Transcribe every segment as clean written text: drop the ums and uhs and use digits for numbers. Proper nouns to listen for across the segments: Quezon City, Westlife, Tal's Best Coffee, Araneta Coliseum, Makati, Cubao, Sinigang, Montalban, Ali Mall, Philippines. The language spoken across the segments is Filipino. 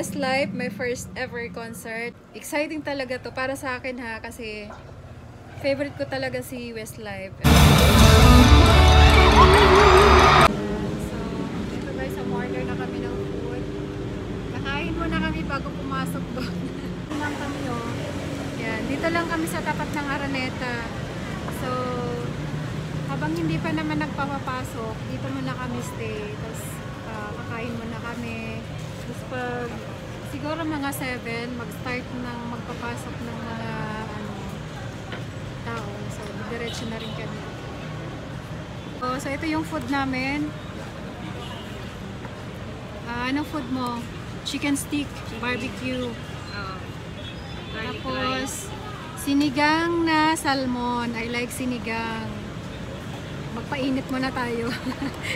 Westlife, my first ever concert. Exciting talaga to para sa akin ha, kasi favorite ko talaga si Westlife. So, dito guys, order na kami ng food. Nakain muna kami bago pumasok doon. Lang kami yun. Yan, dito lang kami sa tapat ng Araneta. So, habang hindi pa naman nagpapapasok, dito muna kami stay. Tapos, kakain muna kami. Tapos pag siguro mga 7, mag-start ng magpapasok ng mga tao. So, diretso na rin kami. So, ito yung food namin. Anong food mo? Chicken stick, barbecue. Tapos, sinigang na salmon. I like sinigang. Magpainit muna tayo.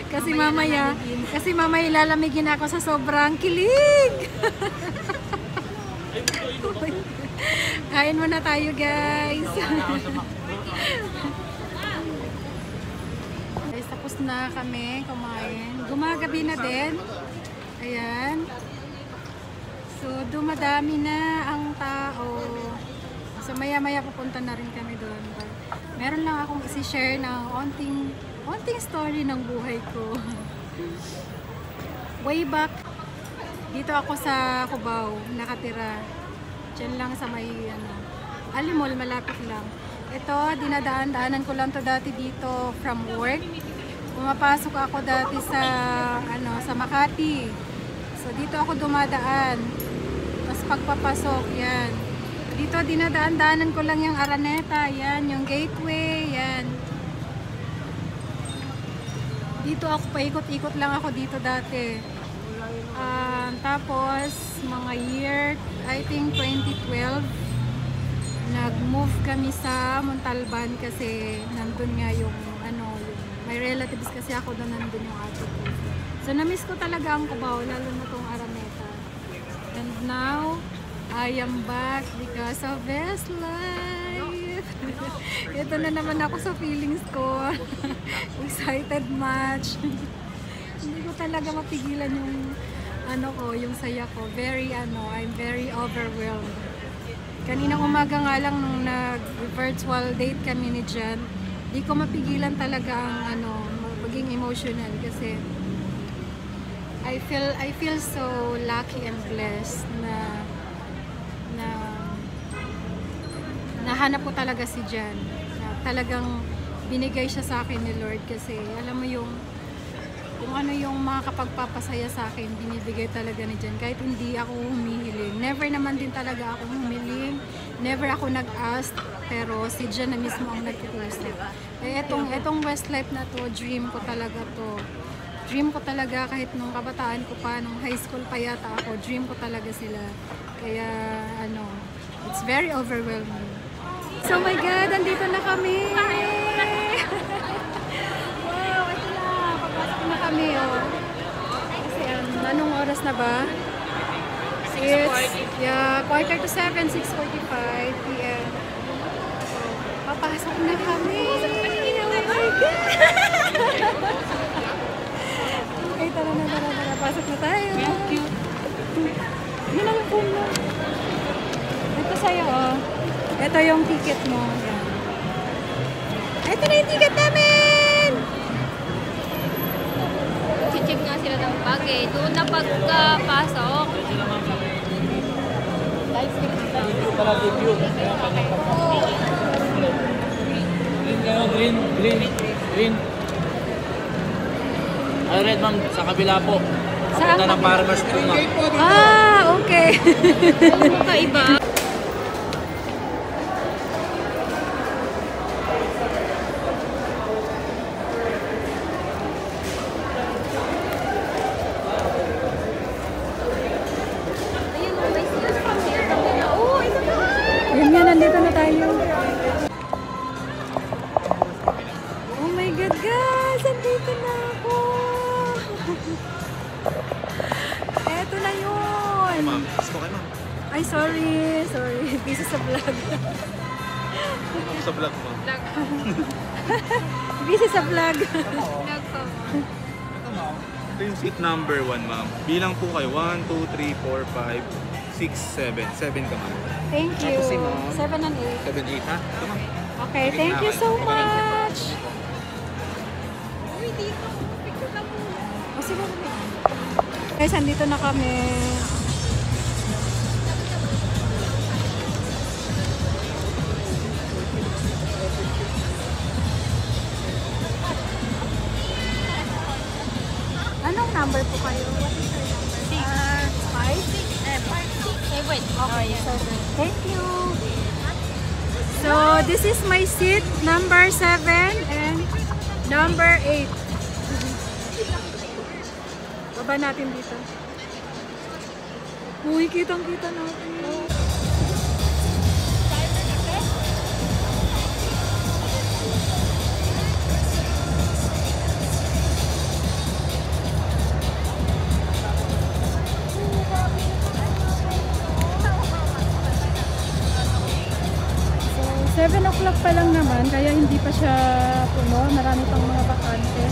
kasi mamaya ilalamigin ako sa sobrang kilig. Kain muna tayo, guys. Guys, tapos na kami kumain. Gumagabi na din. Ayan. So, dumadami na ang tao. So, maya-maya pupunta na rin kami doon. Meron lang akong isi-share ng onting story ng buhay ko. Way back, dito ako sa Cubao, nakatira. Diyan lang sa may, Ali Mall, malapit lang. Ito, dinadaan-daanan ko lang to dati dito from work. Pumapasok ako dati sa, sa Makati. So, dito ako dumadaan. Tapos pagpapasok, yan. Dito, dinadaan-daanan ko lang yung Araneta. Yan, yung gateway. Yan. Dito ako, paikot-ikot lang ako dito dati. Tapos, mga year, I think 2012, nag-move kami sa Montalban kasi nandun nga yung, may relatives kasi ako doon, nandun yung ato ko. So, na-miss ko talaga ang Cubao, lalo na tong Araneta. And now, I am back because of best life. Ito na naman ako sa feelings ko. Excited much. Hindi ko talaga mapigilan yung, yung saya ko. Very, I'm very overwhelmed. Kaninang umaga nga lang nung nag-virtual date kami ni Jan, hindi ko mapigilan talaga ang, maging emotional kasi I feel so lucky and blessed na nahanap ko talaga si Jan. Talagang binigay siya sa akin ni Lord kasi alam mo yung kung ano yung makakapagpapasaya sa akin, binibigay talaga ni Jan. Kahit hindi ako humihiling. Never naman din talaga ako humiling. Never ako nag-ask. Pero si Jan na mismo ang nag-usap. Eh, etong Westlife na to, dream ko talaga to. Dream ko talaga kahit nung kabataan ko pa, nung high school pa yata ako, dream ko talaga sila. Kaya, it's very overwhelming. So, my God, andito na kami! Wow, ito na! Papasok na kami, oh. Kasi, anong oras na ba? It's, yeah, 6:45, 6:45 p.m. So, papasok na kami! Oh my God! Tara, pasok na tayo. Thank you. Yun ang phone mo. Ito sa'yo, oh. Ito yung ticket mo. Yan. Ito na yung ticket namin! Check nga sila ng bagay. Doon na pagkapasok. Live ticket na. Dito pala debut. Green. Red, ma'am, sa kabila po. Saan? Papunta ng Farmers po, ma'am. Ah, okay. Kaiba. Yun nga, nandito na tayo. Oh my God, guys! Nandito na ako! Eto na yun! Ay, sorry. Busy sa vlog. Sa vlog mo? Busy sa vlog. Vlog ko. Ito yung seat number 1, ma'am. Bilang po kayo. 1, 2, 3, 4, 5, 6, 7. 7 ka, ma'am. Thank you. 7 and 8. 7 and 8, ha? Ito, ma'am. Okay, thank you so much. Uy, dito. Picture na po. Guys, andito na kami. Anong number po kayo? What is your number? 6. 5? 6? Eh, 5? 6? Eh, wait. Okay, so good. Thank you. So, this is my seat. Number 7 and number 8. Baba natin dito. Uy, kitang-kita natin. Pa lang naman, kaya hindi pa siya puno, marami pang mga bakante.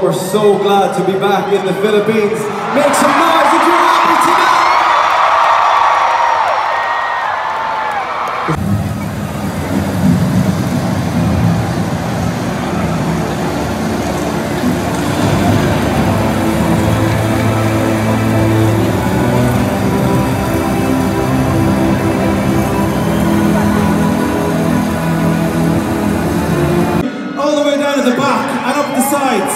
We're so glad to be back in the Philippines. Make some noise if you're happy tonight. All the way down to the back and up the sides.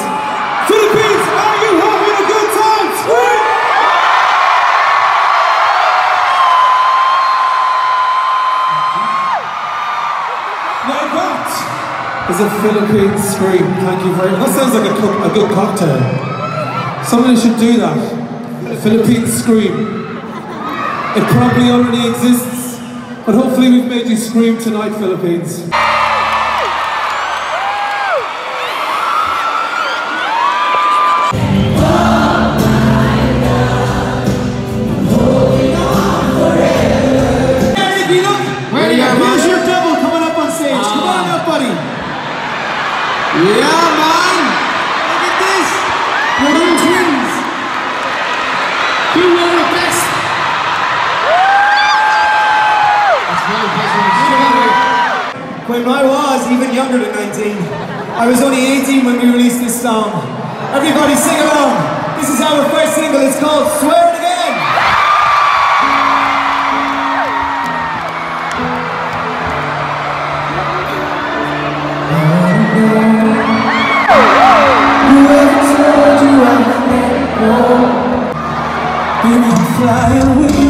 Philippines, are you having a good time? Sweet! Now that is a Philippine scream. Thank you very much. That sounds like a good cocktail. Somebody should do that. A Philippine scream. It probably already exists, but hopefully we've made you scream tonight, Philippines. When I was even younger than 19, I was only 18 when we released this song. Everybody sing along. This is our first single. It's called Swear It Again. fly away.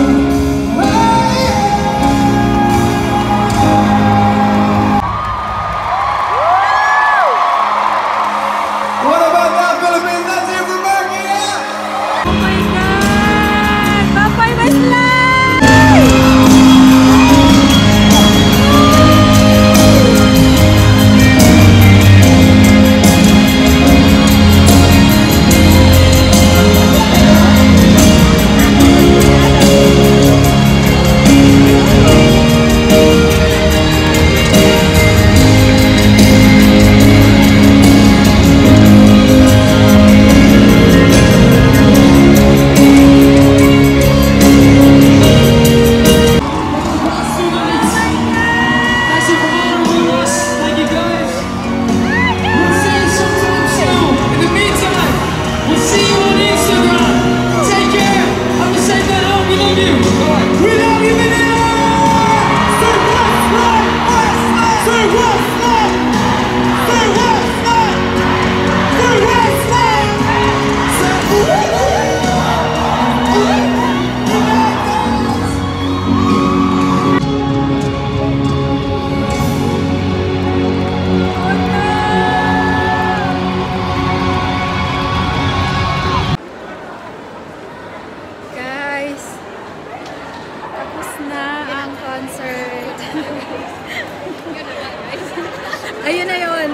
Ayun na yun.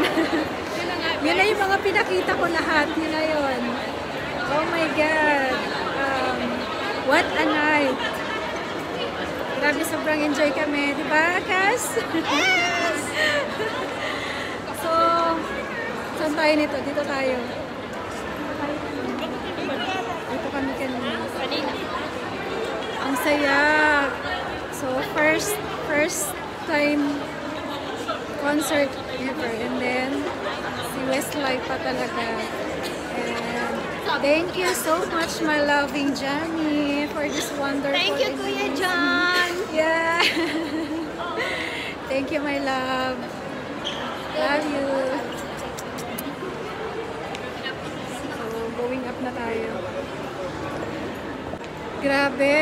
Yun na yung mga pinakita ko lahat. Yun na yun. Oh my God. What a night. Grabe, sobrang enjoy kami. Diba, Cass? Yes! So, saan tayo nito? Dito tayo. Dito kami kanina. Ang saya. So, first time concert ever, and then si Westlife pa talaga. And thank you so much, my loving Johnny, for this wonderful Thank you, Kuya John! Yeah! Thank you, my love. Love you. So, going up na tayo. Grabe,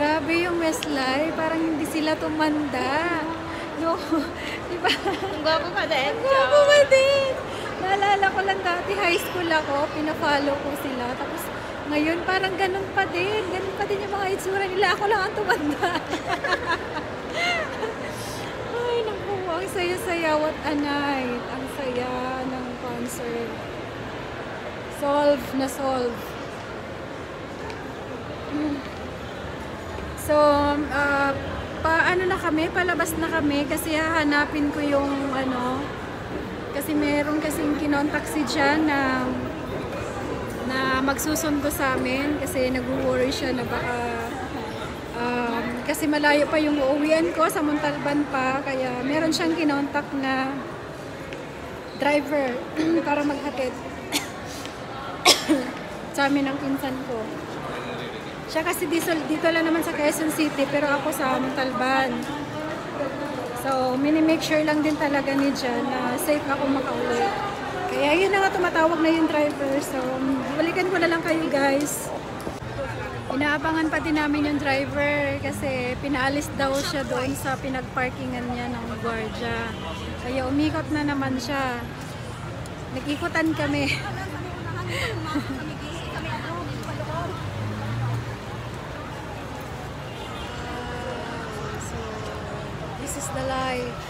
Grabe yung Westlife, parang hindi sila tumanda. No, diba? Ang gwapo pa din. Naalala ko lang dati, high school ako, pinafollow ko sila. Tapos ngayon parang ganun pa din. Ganun pa din yung mga itsura nila. Ako lang ang tumanda. Ay, naku, ang saya-saya. What a night. Ang saya ng concert. Solve na solve. So, palabas na kami kasi hahanapin ko yung ano, kasi meron kasing kinontak si Jan na magsusundo sa amin kasi nag-worry siya na baka kasi malayo pa yung uuwian ko, sa Montalban pa, kaya meron siyang kinontak na driver para maghatid sa amin ng pinsan ko. Siya kasi dito lang naman sa Quezon City, pero ako sa Montalban. So, mini-make sure lang din talaga ni Jan na safe ako makauwi. Kaya yun na nga, tumatawag na yung driver. So, balikan ko na lang kayo, guys. Inaabangan pa din namin yung driver kasi pinaalis daw siya doon sa pinagparkingan niya ng guardia. Kaya umikot na naman siya. Nag-ikutan kami. This is the life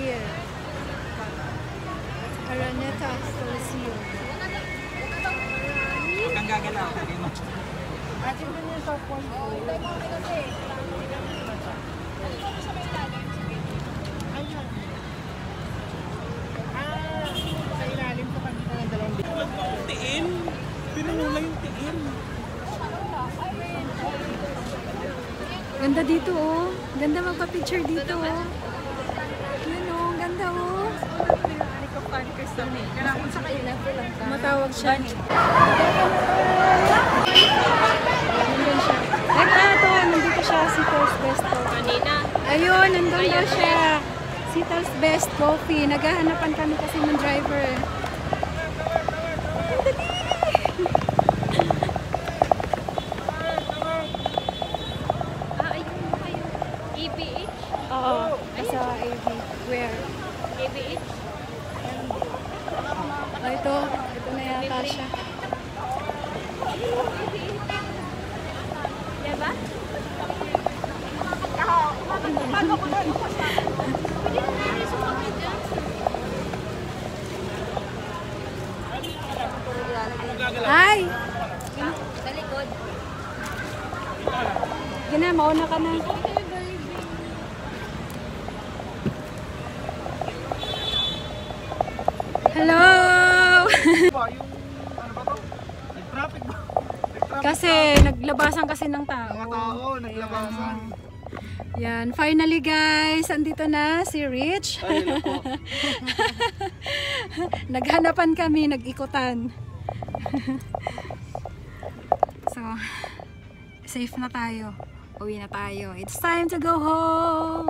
here at Araneta Coliseum. Ganda dito, oh. Ganda magpa-picture dito, oh. Yun, oh. Ganda, oh. Matawag siya. Nandun siya. Ito, nandito siya, si Tal's Best Coffee. Ayun, nandun daw siya. Si Tal's Best Coffee. Naghahanapan kami kasi ng driver. Ang dali! Where? KBH. Oh, ito. Ito na yata siya. Diba? Paano ko na ito? Pwede na narin sumakay dyan. Ay! Sa likod. Gina, mauna ka na. Hello! Kasi naglabasan kasi ng tao. Mga tao, naglabasan. Yan, finally guys, andito na si Rich. Naghanapan kami, nag-ikutan. So, safe na tayo. Uwi na tayo. It's time to go home!